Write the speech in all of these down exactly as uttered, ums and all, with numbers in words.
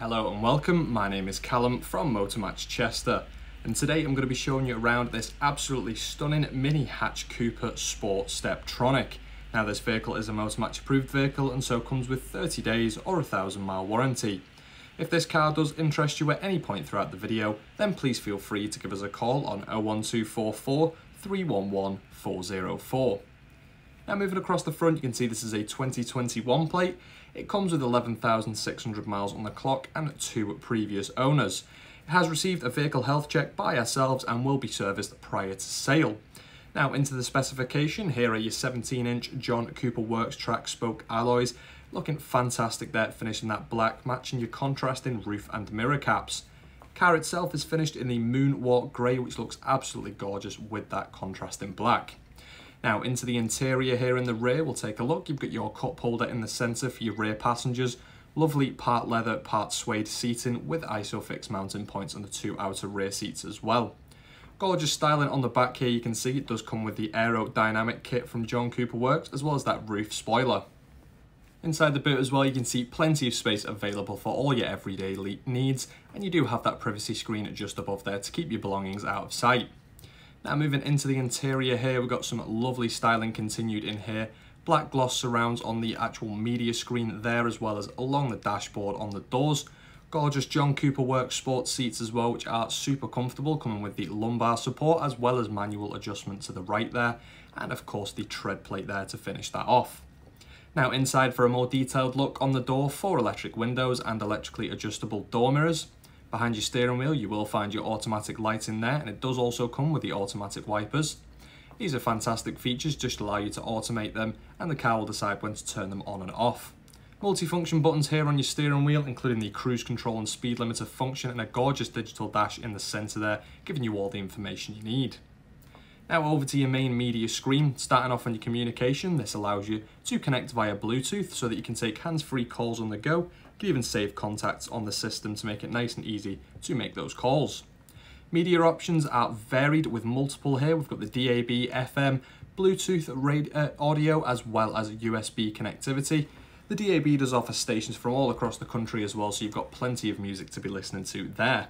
Hello and welcome, my name is Callum from Motor Match Chester, and today I'm going to be showing you around this absolutely stunning Mini Hatch Cooper Sport Steptronic. Now this vehicle is a Motor Match approved vehicle and so comes with thirty days or a one thousand mile warranty. If this car does interest you at any point throughout the video, then please feel free to give us a call on oh one two four four, three one one, four oh four. Now moving across the front, you can see this is a twenty twenty-one plate. It comes with eleven thousand six hundred miles on the clock and two previous owners. It has received a vehicle health check by ourselves and will be serviced prior to sale. Now into the specification, here are your seventeen inch John Cooper Works track spoke alloys. Looking fantastic there, finishing that black, matching your contrasting roof and mirror caps. Car itself is finished in the Moonwalk Grey, which looks absolutely gorgeous with that contrasting black. Now into the interior here in the rear, we'll take a look. You've got your cup holder in the centre for your rear passengers. Lovely part leather, part suede seating with ISOFIX mounting points on the two outer rear seats as well. Gorgeous styling on the back here, you can see it does come with the aerodynamic kit from John Cooper Works, as well as that roof spoiler. Inside the boot as well, you can see plenty of space available for all your everyday needs, and you do have that privacy screen just above there to keep your belongings out of sight. Now moving into the interior here, we've got some lovely styling continued in here. Black gloss surrounds on the actual media screen there, as well as along the dashboard on the doors. Gorgeous John Cooper Works sport seats as well, which are super comfortable, coming with the lumbar support as well as manual adjustment to the right there. And of course the tread plate there to finish that off. Now inside for a more detailed look on the door, four electric windows and electrically adjustable door mirrors. Behind your steering wheel, you will find your automatic lighting there, and it does also come with the automatic wipers. These are fantastic features, just allow you to automate them, and the car will decide when to turn them on and off. Multifunction buttons here on your steering wheel, including the cruise control and speed limiter function, and a gorgeous digital dash in the centre there, giving you all the information you need. Now over to your main media screen. Starting off on your communication, this allows you to connect via Bluetooth so that you can take hands-free calls on the go. You can even save contacts on the system to make it nice and easy to make those calls. Media options are varied with multiple here. We've got the D A B, F M, Bluetooth radio, audio, as well as U S B connectivity. The D A B does offer stations from all across the country as well, so you've got plenty of music to be listening to there.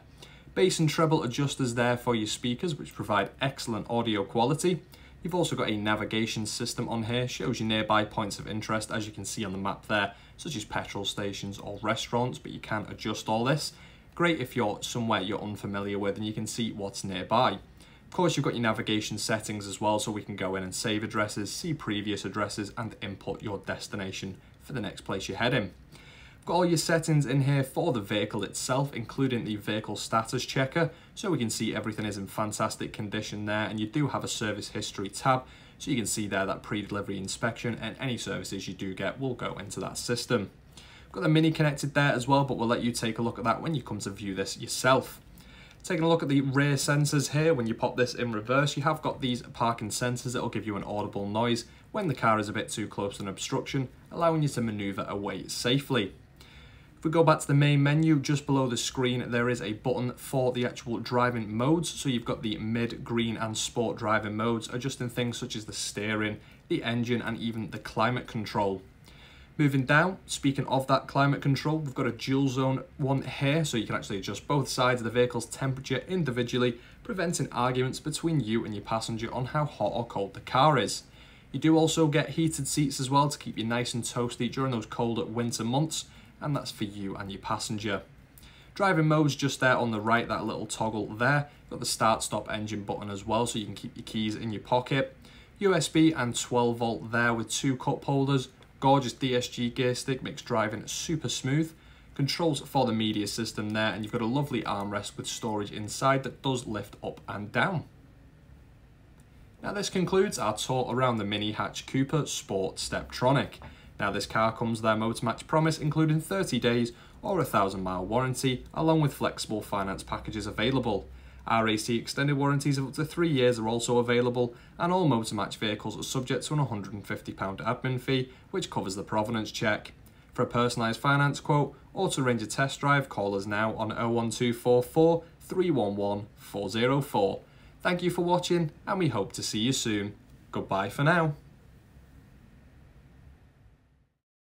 Bass and treble adjusters there for your speakers, which provide excellent audio quality. You've also got a navigation system on here, shows you nearby points of interest, as you can see on the map there, such as petrol stations or restaurants, but you can adjust all this. Great if you're somewhere you're unfamiliar with and you can see what's nearby. Of course, you've got your navigation settings as well, so we can go in and save addresses, see previous addresses, and input your destination for the next place you're heading. Got all your settings in here for the vehicle itself, including the vehicle status checker, so we can see everything is in fantastic condition there, and you do have a service history tab, so you can see there that pre-delivery inspection and any services you do get will go into that system. Got the Mini connected there as well, but we'll let you take a look at that when you come to view this yourself. Taking a look at the rear sensors here, when you pop this in reverse, you have got these parking sensors that will give you an audible noise when the car is a bit too close to an obstruction, allowing you to maneuver away safely. If we go back to the main menu, just below the screen, there is a button for the actual driving modes. So you've got the mid, green and sport driving modes, adjusting things such as the steering, the engine and even the climate control. Moving down, speaking of that climate control, we've got a dual zone one here. So you can actually adjust both sides of the vehicle's temperature individually, preventing arguments between you and your passenger on how hot or cold the car is. You do also get heated seats as well to keep you nice and toasty during those colder winter months. And that's for you and your passenger. Driving mode's just there on the right, that little toggle there. Got the start stop engine button as well, so you can keep your keys in your pocket. U S B and twelve volt there with two cup holders. Gorgeous D S G gear stick makes driving super smooth. Controls for the media system there, and you've got a lovely armrest with storage inside that does lift up and down. Now this concludes our tour around the Mini Hatch Cooper Sport Steptronic. Now this car comes with their Motor Match promise, including thirty days or a one thousand mile warranty, along with flexible finance packages available. R A C extended warranties of up to three years are also available, and all Motor Match vehicles are subject to an one hundred and fifty pound admin fee, which covers the provenance check. For a personalised finance quote or to arrange a test drive, call us now on oh one two four four, three one one, four oh four. Thank you for watching, and we hope to see you soon. Goodbye for now.